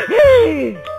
Hey!